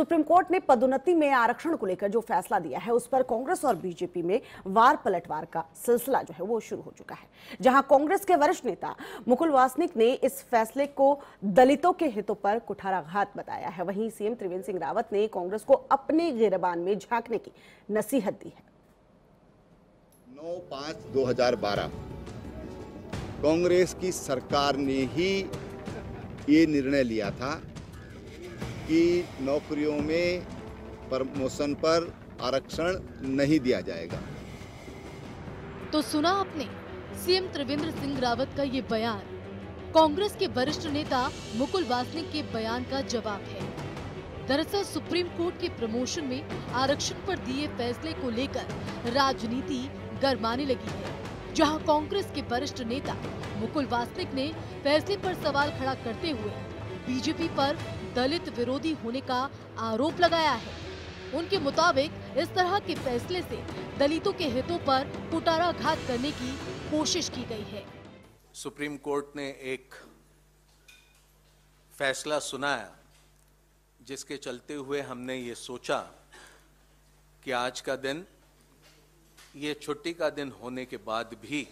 Supreme court ने पदोन्नति में आरक्षण को लेकर जो फैसला दिया है उस पर कांग्रेस और बीजेपी में वार पलटवार का सिलसिला जो है वो शुरू हो चुका है, जहां कांग्रेस के वरिष्ठ नेता मुकुल वासनिक ने इस फैसले को दलितों के हितों पर कुठाराघात बताया है। वहीं सीएम त्रिवेंद्र सिंह रावत ने कांग्रेस को अपने गिरबान में झांकने की नसीहत दी है। 9/5/2012 कांग्रेस की सरकार ने ही ये निर्णय लिया था कि नौकरियों में प्रमोशन पर आरक्षण नहीं दिया जाएगा। तो सुना आपने सीएम त्रिवेंद्र सिंह रावत का ये बयान। कांग्रेस के वरिष्ठ नेता मुकुल वासनिक के बयान का जवाब है। दरअसल सुप्रीम कोर्ट के प्रमोशन में आरक्षण पर दिए फैसले को लेकर राजनीति गरमाने लगी है, जहां कांग्रेस के वरिष्ठ नेता मुकुल वासनिक ने फैसले पर सवाल खड़ा करते हुए बीजेपी पर दलित विरोधी होने का आरोप लगाया है। उनके मुताबिक इस तरह के फैसले से दलितों के हितों पर कुठाराघात करने की कोशिश की गई है। सुप्रीम कोर्ट ने एक फैसला सुनाया जिसके चलते हुए हमने ये सोचा कि आज का दिन, ये छुट्टी का दिन होने के बाद भी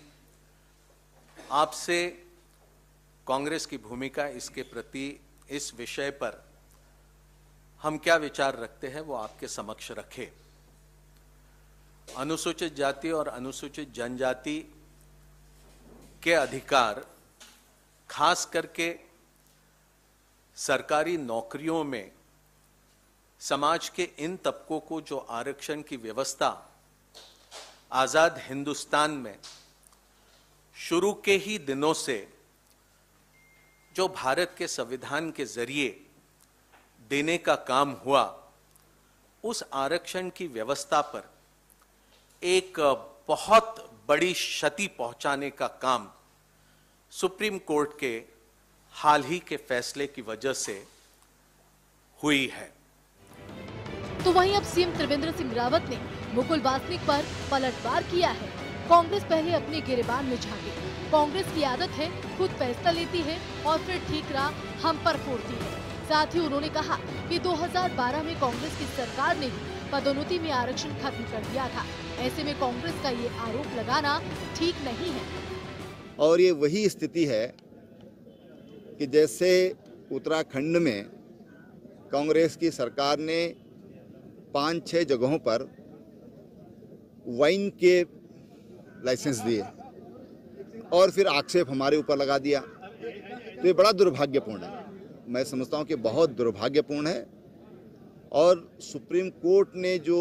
आपसे कांग्रेस की भूमिका, इसके प्रति, इस विषय पर हम क्या विचार रखते हैं वो आपके समक्ष रखें। अनुसूचित जाति और अनुसूचित जनजाति के अधिकार, खास करके सरकारी नौकरियों में समाज के इन तबकों को जो आरक्षण की व्यवस्था आज़ाद हिंदुस्तान में शुरू के ही दिनों से जो भारत के संविधान के जरिए देने का काम हुआ, उस आरक्षण की व्यवस्था पर एक बहुत बड़ी क्षति पहुंचाने का काम सुप्रीम कोर्ट के हाल ही के फैसले की वजह से हुई है। तो वहीं अब सीएम त्रिवेंद्र सिंह रावत ने मुकुल वासनिक पर पलटवार किया है। कांग्रेस पहले अपने गिरेबान में झांके। कांग्रेस की आदत है खुद फैसला लेती है और फिर ठीकरा हम पर फोड़ती है। साथ ही उन्होंने कहा कि 2012 में कांग्रेस की सरकार ने ही पदोन्नति में आरक्षण खत्म कर दिया था, ऐसे में कांग्रेस का ये आरोप लगाना ठीक नहीं है। और ये वही स्थिति है कि जैसे उत्तराखंड में कांग्रेस की सरकार ने 5-6 जगहों पर वाइन के लाइसेंस दिए और फिर आक्षेप हमारे ऊपर लगा दिया, तो ये बड़ा दुर्भाग्यपूर्ण है। मैं समझता हूँ कि बहुत दुर्भाग्यपूर्ण है। और सुप्रीम कोर्ट ने जो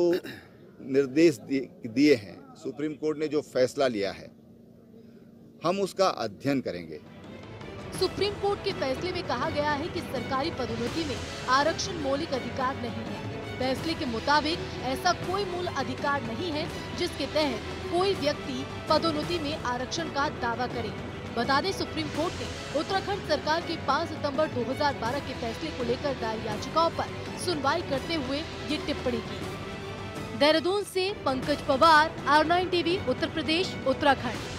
निर्देश दिए हैं, सुप्रीम कोर्ट ने जो फैसला लिया है, हम उसका अध्ययन करेंगे। सुप्रीम कोर्ट के फैसले में कहा गया है कि सरकारी पदोन्नति में आरक्षण मौलिक अधिकार नहीं है। फैसले के मुताबिक ऐसा कोई मूल अधिकार नहीं है जिसके तहत कोई व्यक्ति पदोन्नति में आरक्षण का दावा करे। बता दें, सुप्रीम कोर्ट ने उत्तराखंड सरकार के 5 सितंबर 2012 के फैसले को लेकर दायर याचिकाओं पर सुनवाई करते हुए ये टिप्पणी की। देहरादून से पंकज पवार, आरएन टीवी, उत्तर प्रदेश, उत्तराखंड।